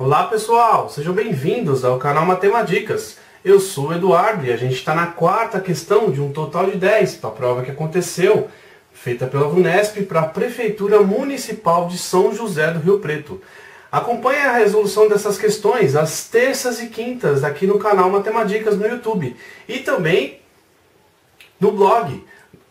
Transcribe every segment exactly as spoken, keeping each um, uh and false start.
Olá pessoal, sejam bem-vindos ao canal MatemaDicas. Eu sou o Eduardo e a gente está na quarta questão de um total de dez para a prova que aconteceu, feita pela Vunesp para a Prefeitura Municipal de São José do Rio Preto. Acompanhe a resolução dessas questões às terças e quintas aqui no canal MatemaDicas no YouTube e também no blog,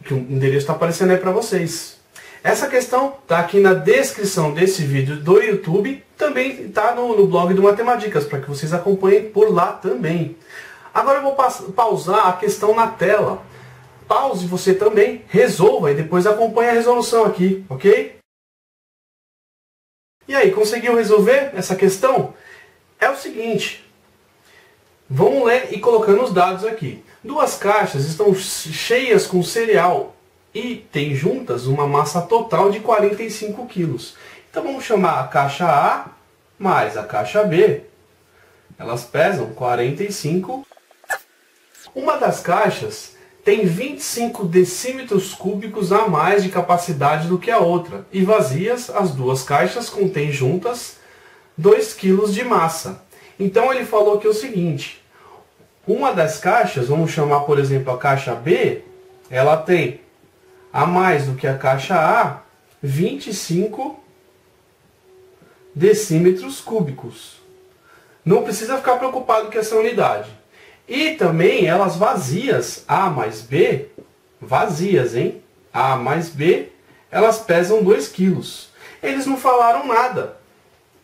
que o endereço está aparecendo aí para vocês. Essa questão está aqui na descrição desse vídeo do YouTube, também está no, no blog do MatemaDicas, para que vocês acompanhem por lá também. Agora eu vou pausar a questão na tela. Pause você também, resolva e depois acompanhe a resolução aqui, ok? E aí, conseguiu resolver essa questão? É o seguinte, vamos ler e colocando os dados aqui. Duas caixas estão cheias com cereal e tem juntas uma massa total de quarenta e cinco quilos. Então vamos chamar a caixa A mais a caixa B. Elas pesam quarenta e cinco. Uma das caixas tem vinte e cinco decímetros cúbicos a mais de capacidade do que a outra. E vazias, as duas caixas contêm juntas dois quilos de massa. Então ele falou que é o seguinte. Uma das caixas, vamos chamar por exemplo a caixa B, ela tem a mais do que a caixa A, vinte e cinco decímetros cúbicos. Não precisa ficar preocupado com essa unidade. E também elas vazias, A mais B, vazias, hein? A mais B, elas pesam dois quilos. Eles não falaram nada.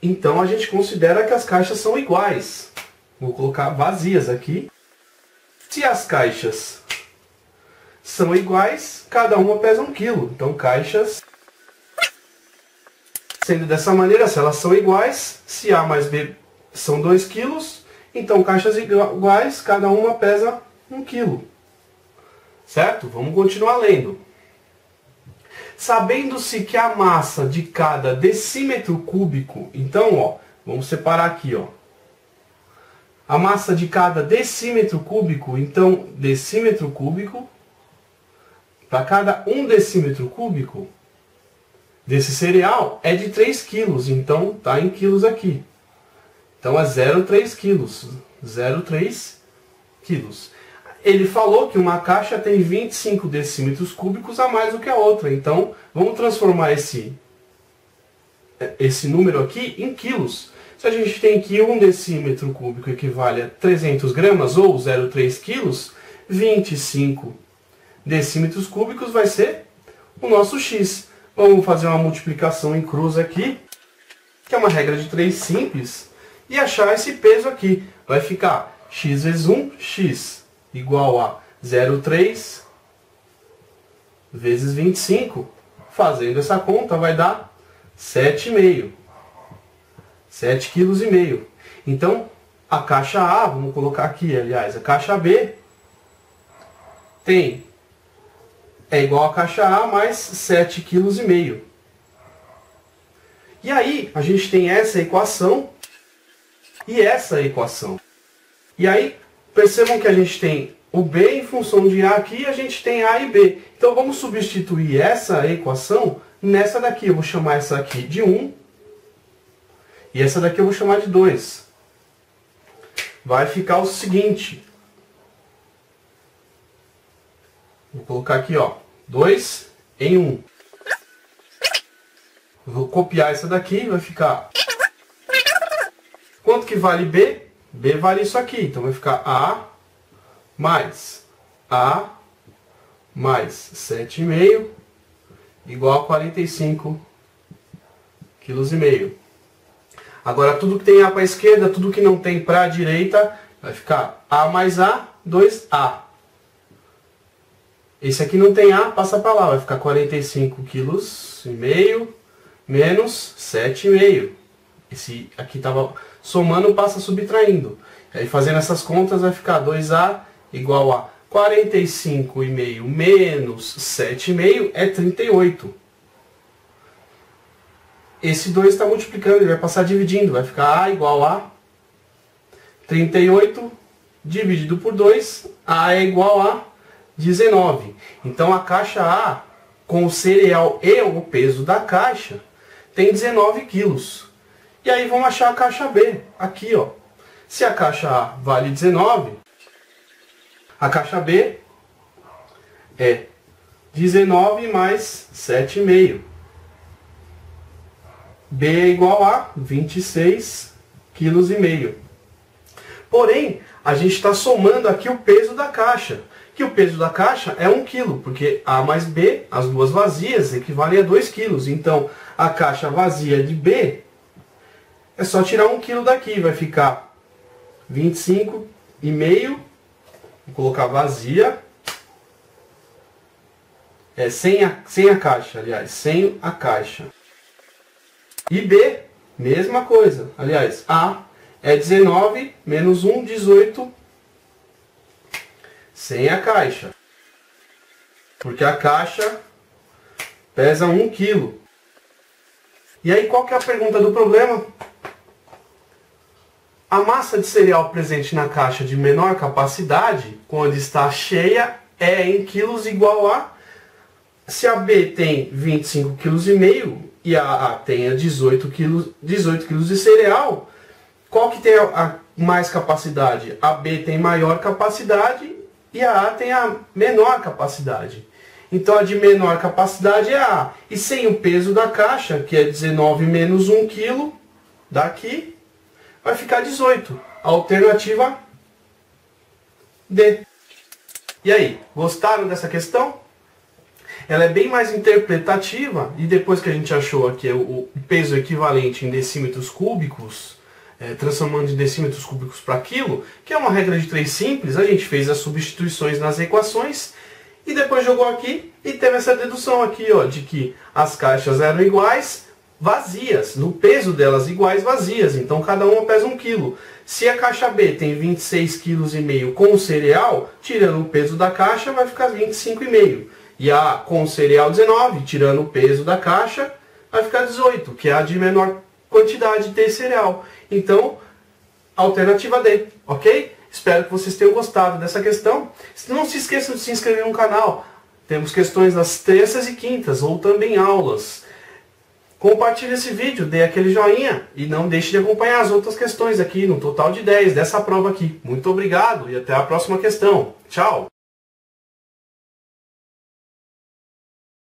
Então a gente considera que as caixas são iguais. Vou colocar vazias aqui. Se as caixas são iguais, cada uma pesa um quilo. Então caixas, sendo dessa maneira, se elas são iguais, se A mais B são dois quilos, então caixas iguais, cada uma pesa um quilo. Certo? Vamos continuar lendo. Sabendo-se que a massa de cada decímetro cúbico, então, ó, vamos separar aqui, ó. A massa de cada decímetro cúbico, então, decímetro cúbico, para cada um decímetro cúbico desse cereal é de três quilos. Então está em quilos aqui. Então é zero vírgula três quilos. Ele falou que uma caixa tem vinte e cinco decímetros cúbicos a mais do que a outra. Então vamos transformar esse, esse número aqui em quilos. Se a gente tem que um decímetro cúbico equivale a trezentos gramas ou zero vírgula três quilos, vinte e cinco decímetros cúbicos vai ser o nosso x. Vamos fazer uma multiplicação em cruz aqui, que é uma regra de três simples, e achar esse peso aqui. Vai ficar x vezes um, x igual a zero vírgula três vezes vinte e cinco. Fazendo essa conta vai dar sete vírgula cinco. sete vírgula cinco quilos. Então, a caixa A, vamos colocar aqui, aliás, a caixa B tem... é igual a caixa A mais sete vírgula cinco quilos. E aí, a gente tem essa equação e essa equação. E aí, percebam que a gente tem o B em função de A aqui e a gente tem A e B. Então, vamos substituir essa equação nessa daqui. Eu vou chamar essa aqui de um e essa daqui eu vou chamar de dois. Vai ficar o seguinte. Vou colocar aqui, ó, dois em um. Vou copiar essa daqui, vai ficar... Quanto que vale B? B vale isso aqui. Então vai ficar A mais A mais sete vírgula cinco igual a quarenta e cinco vírgula cinco quilos. Agora tudo que tem A para a esquerda, tudo que não tem para a direita, vai ficar A mais A, dois A. Esse aqui não tem A, passa para lá, vai ficar quarenta e cinco vírgula cinco quilos menos sete vírgula cinco. Esse aqui estava somando, passa subtraindo. Aí fazendo essas contas vai ficar dois A igual a quarenta e cinco vírgula cinco menos sete vírgula cinco é trinta e oito. Esse dois está multiplicando, ele vai passar dividindo, vai ficar A igual a trinta e oito dividido por dois, A é igual a dezenove. Então a caixa A, com o cereal e o peso da caixa, tem dezenove quilos. E aí vamos achar a caixa B, aqui, ó. Se a caixa A vale dezenove, a caixa B é dezenove mais sete vírgula cinco. B é igual a vinte e seis vírgula cinco quilos. Porém, a gente está somando aqui o peso da caixa, que o peso da caixa é um quilo, porque A mais B, as duas vazias, equivale a dois quilos. Então, a caixa vazia de B, é só tirar um quilo daqui, vai ficar vinte e cinco vírgula cinco, vou colocar vazia, é, sem, a, sem a caixa, aliás, sem a caixa. E B, mesma coisa, aliás, A é dezenove menos um, dezoito, sem a caixa, porque a caixa pesa um quilo. E aí, qual que é a pergunta do problema? A massa de cereal presente na caixa de menor capacidade, quando está cheia, é em quilos igual a... Se a B tem vinte e cinco vírgula cinco quilos e a A tenha dezoito quilos de cereal, qual que tem a, a mais capacidade? A B tem maior capacidade e a A tem a menor capacidade. Então a de menor capacidade é a A. E sem o peso da caixa, que é dezenove menos um quilo, daqui... vai ficar dezoito. Alternativa D. E aí, gostaram dessa questão? Ela é bem mais interpretativa, e depois que a gente achou aqui o peso equivalente em decímetros cúbicos, é, transformando de decímetros cúbicos para quilo, que é uma regra de três simples, a gente fez as substituições nas equações, e depois jogou aqui e teve essa dedução aqui, ó, de que as caixas eram iguais, vazias, no peso delas iguais vazias, então cada uma pesa um quilo. Se a caixa B tem vinte e seis vírgula cinco quilos com o cereal, tirando o peso da caixa vai ficar vinte e cinco vírgula cinco. E a com o cereal dezenove, tirando o peso da caixa, vai ficar dezoito, que é a de menor quantidade de cereal. Então, alternativa D, ok? Espero que vocês tenham gostado dessa questão. Não se esqueçam de se inscrever no canal. Temos questões nas terças e quintas, ou também aulas. Compartilhe esse vídeo, dê aquele joinha e não deixe de acompanhar as outras questões aqui, no total de dez dessa prova aqui. Muito obrigado e até a próxima questão. Tchau!